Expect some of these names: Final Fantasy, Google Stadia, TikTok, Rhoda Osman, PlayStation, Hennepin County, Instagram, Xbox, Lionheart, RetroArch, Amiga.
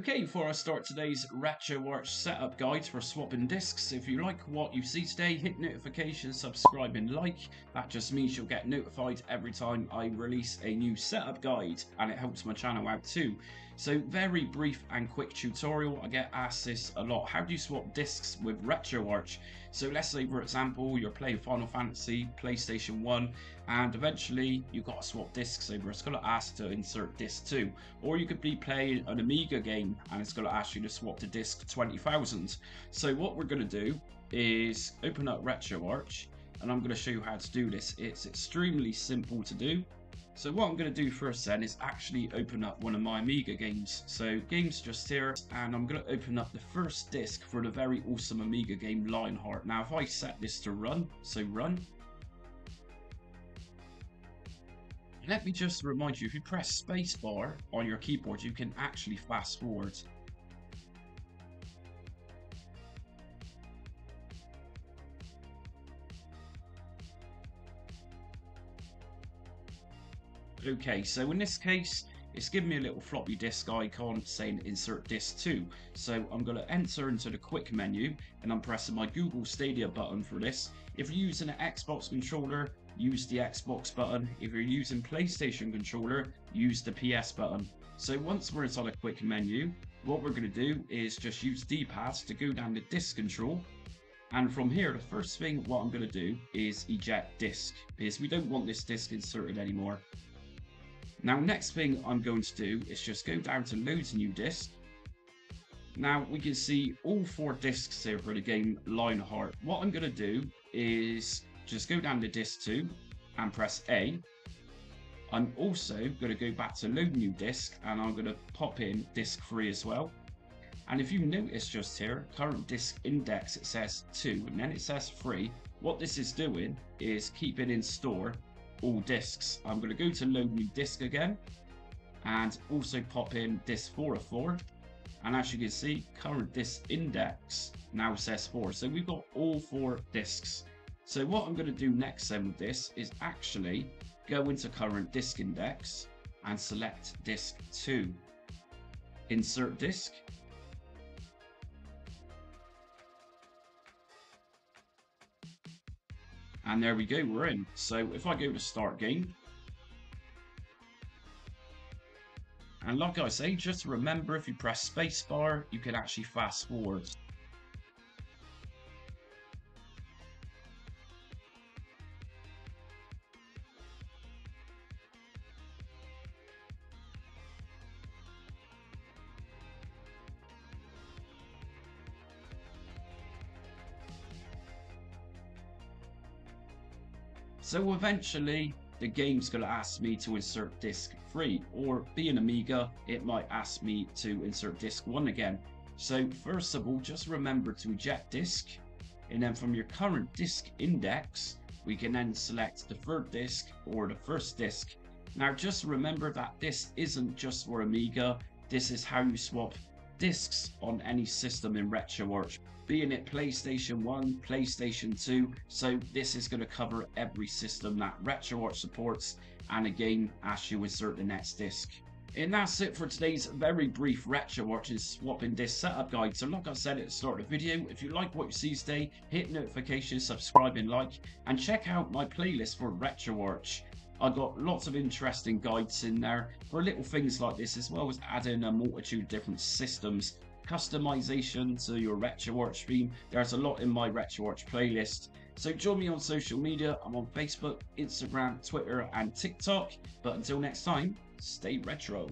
Okay, before I start today's RetroArch setup guide for swapping discs, if you like what you see today, hit notifications, subscribe and like. That just means you'll get notified every time I release a new setup guide, and it helps my channel out too. So very brief and quick tutorial. I get asked this a lot. How do you swap discs with RetroArch? So let's say, for example, you're playing Final Fantasy, PlayStation 1, and eventually you've got to swap discs over. It's going to ask to insert disc 2. Or you could be playing an Amiga game, and it's going to ask you to swap to disc 20,000. So what we're going to do is open up RetroArch, and I'm going to show you how to do this. It's extremely simple to do. So what I'm going to do first then is actually open up one of my Amiga games. So games just here, and I'm going to open up the first disc for the very awesome Amiga game Lionheart. Now if I set this to run, so run. Let me just remind you, if you press spacebar on your keyboard, you can actually fast forward. Okay, so in this case, it's giving me a little floppy disk icon saying insert disk 2. So I'm going to enter into the quick menu, and I'm pressing my Google Stadia button for this. If you're using an Xbox controller, use the Xbox button. If you're using PlayStation controller, use the PS button. So once we're inside a quick menu, what we're going to do is just use D-pads to go down to disk control. And from here, the first thing what I'm going to do is eject disk, because we don't want this disk inserted anymore. Now next thing I'm going to do is just go down to load new disk. Now we can see all 4 discs here for the game Lionheart. What I'm going to do is just go down to disk 2 and press A. I'm also going to go back to load new disk, and I'm going to pop in disk 3 as well. And if you notice just here, current disk index, it says 2 and then it says 3. What this is doing is keeping in store all discs. I'm going to go to load new disk again and also pop in disk 4 of 4, and as you can see, current disk index now says 4. So we've got all 4 discs. So what I'm going to do next then with this is actually go into current disk index and select disk 2, insert disk. And there we go, we're in. So if I go to start game, and like I say, just remember if you press spacebar, you can actually fast forward. So eventually the game's going to ask me to insert disc 3, or being Amiga, it might ask me to insert disc 1 again. So first of all, just remember to eject disc, and then from your current disc index, we can then select the third disc or the first disc. Now just remember that this isn't just for Amiga, this is how you swap discs on any system in RetroArch, being it PlayStation 1, PlayStation 2, so this is going to cover every system that RetroArch supports, and again, as you insert the next disc. And that's it for today's very brief RetroArch and swapping disc setup guide. So like I said at the start of the video, if you like what you see today, hit notifications, subscribe and like, and check out my playlist for RetroArch. I've got lots of interesting guides in there for little things like this, as well as adding a multitude of different systems, customization to your RetroArch theme. There's a lot in my RetroArch playlist. So join me on social media. I'm on Facebook, Instagram, Twitter and TikTok. But until next time, stay retro.